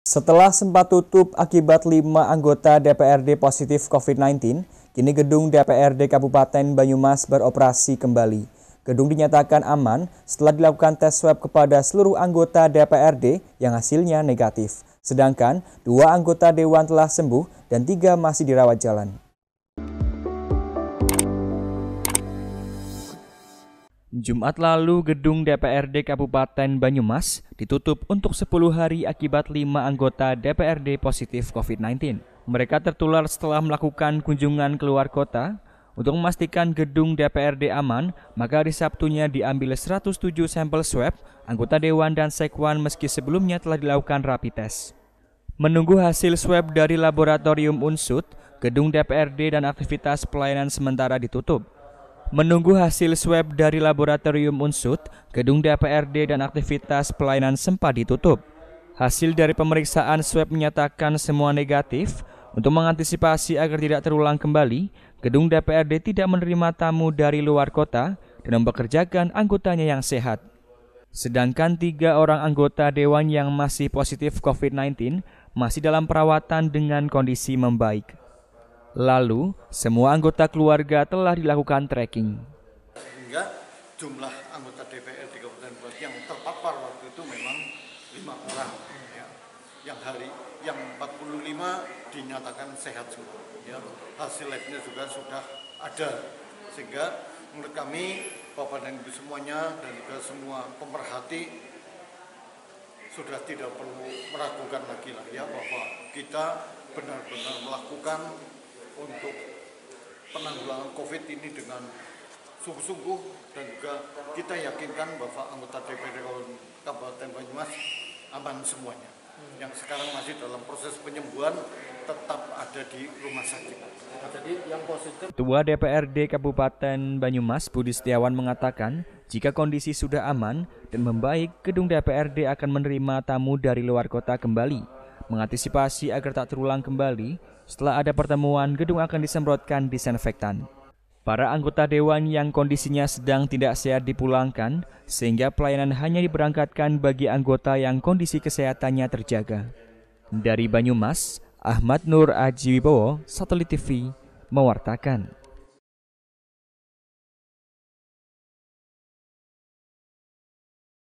Setelah sempat tutup akibat 5 anggota DPRD positif COVID-19, kini gedung DPRD Kabupaten Banyumas beroperasi kembali. Gedung dinyatakan aman setelah dilakukan tes swab kepada seluruh anggota DPRD yang hasilnya negatif. Sedangkan 2 anggota Dewan telah sembuh dan 3 masih dirawat jalan. Jumat lalu, gedung DPRD Kabupaten Banyumas ditutup untuk 10 hari akibat 5 anggota DPRD positif COVID-19. Mereka tertular setelah melakukan kunjungan keluar kota. Untuk memastikan gedung DPRD aman, maka hari Sabtunya diambil 107 sampel swab anggota Dewan dan Sekwan meski sebelumnya telah dilakukan rapid test. Menunggu hasil swab dari laboratorium Unsut, gedung DPRD dan aktivitas pelayanan sementara ditutup. Menunggu hasil swab dari laboratorium Unsut, gedung DPRD dan aktivitas pelayanan sempat ditutup. Hasil dari pemeriksaan swab menyatakan semua negatif. Untuk mengantisipasi agar tidak terulang kembali, gedung DPRD tidak menerima tamu dari luar kota dan mempekerjakan anggotanya yang sehat. Sedangkan 3 orang anggota Dewan yang masih positif COVID-19 masih dalam perawatan dengan kondisi membaik. Lalu, semua anggota keluarga telah dilakukan tracking. Sehingga jumlah anggota DPRD Kabupaten Banyumas yang terpapar waktu itu memang 5 orang. Ya. Yang 45 dinyatakan sehat semua. Ya. Hasil labnya juga sudah ada. Sehingga menurut kami, Bapak dan Ibu semuanya dan juga semua pemerhati sudah tidak perlu meragukan lagi lah ya bahwa kita benar-benar melakukan untuk penanggulangan COVID ini dengan sungguh-sungguh dan juga kita yakinkan bahwa anggota DPRD Kabupaten Banyumas aman semuanya. Yang sekarang masih dalam proses penyembuhan tetap ada di rumah sakit. Jadi yang positif. Ketua DPRD Kabupaten Banyumas Budi Setiawan mengatakan jika kondisi sudah aman dan membaik, gedung DPRD akan menerima tamu dari luar kota kembali. Mengantisipasi agar tak terulang kembali, setelah ada pertemuan, gedung akan disemprotkan disinfektan. Para anggota Dewan yang kondisinya sedang tidak sehat dipulangkan, sehingga pelayanan hanya diberangkatkan bagi anggota yang kondisi kesehatannya terjaga. Dari Banyumas, Ahmad Nur Aji Wibowo, Satelit TV, mewartakan.